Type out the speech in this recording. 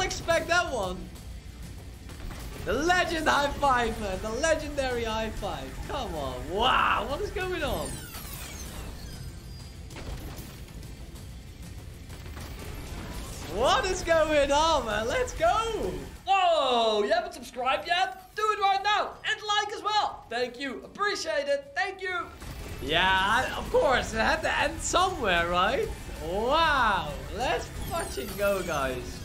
not expect that one. The legend high five, man. The legendary high five. Come on. Wow, what is going on? What is going on, man? Let's go. Oh, you haven't subscribed yet? Do it right now. And like as well. Thank you. Appreciate it. Thank you. Yeah, of course. It had to end somewhere, right? Wow. Let's fucking go, guys.